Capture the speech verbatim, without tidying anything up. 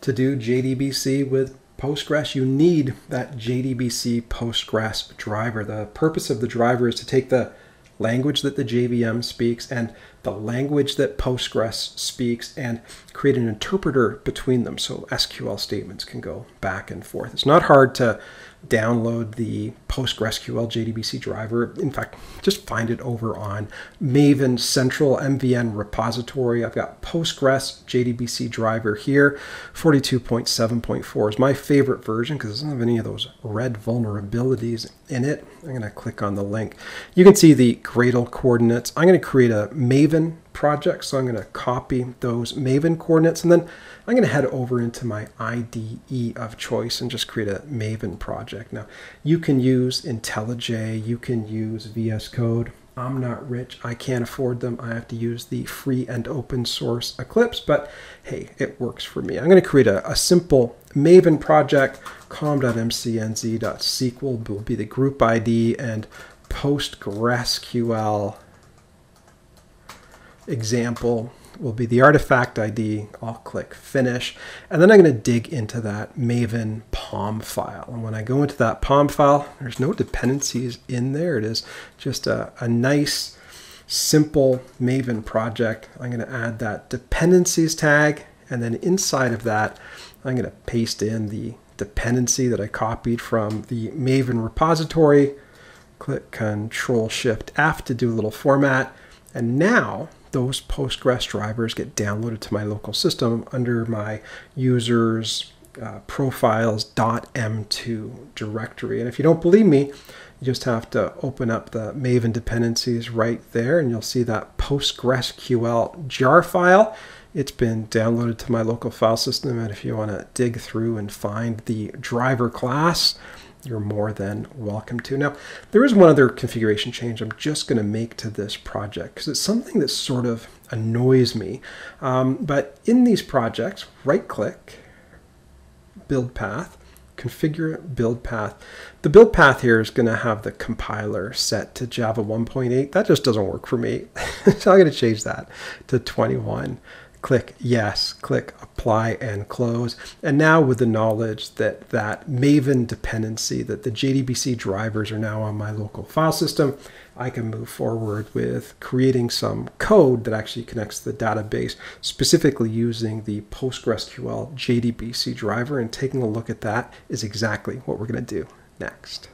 to do J D B C with Postgres, you need that J D B C Postgres driver. The purpose of the driver is to take the language that the J V M speaks and the language that Postgres speaks and create an interpreter between them so S Q L statements can go back and forth. It's not hard to download the PostgreSQL J D B C driver. In fact, just find it over on Maven Central M V N repository. I've got Postgres J D B C driver here. forty-two point seven point four is my favorite version because it doesn't have any of those red vulnerabilities in it. I'm going to click on the link. You can see the Gradle coordinates. I'm going to create a Maven project, so I'm going to copy those Maven coordinates, and then I'm going to head over into my I D E of choice and just create a Maven project. Now, you can use IntelliJ, you can use V S Code. I'm not rich, I can't afford them. I have to use the free and open source Eclipse, but hey, it works for me. I'm going to create a, a simple Maven project. com.mcnz.sql will be the group I D, and PostgreSQL example will be the artifact I D. I'll click finish, and then I'm going to dig into that Maven P O M file. And when I go into that P O M file, there's no dependencies in there. It is just a, a nice, simple Maven project. I'm going to add that dependencies tag, and then inside of that, I'm going to paste in the dependency that I copied from the Maven repository. Click Control Shift F to do a little format, and now those Postgres drivers get downloaded to my local system under my users uh, profiles.m two directory. And if you don't believe me, you just have to open up the Maven dependencies right there, and you'll see that PostgreSQL jar file. It's been downloaded to my local file system, and if you want to dig through and find the driver class, you're more than welcome to. Now, there is one other configuration change I'm just going to make to this project because it's something that sort of annoys me. Um, but in these projects, right-click, build path, configure build path. The build path here is going to have the compiler set to Java one point eight. That just doesn't work for me, so I'm going to change that to twenty-one. Click yes, click apply and close. And now with the knowledge that that Maven dependency, that the J D B C drivers are now on my local file system, I can move forward with creating some code that actually connects to the database, specifically using the PostgreSQL J D B C driver. And taking a look at that is exactly what we're going to do next.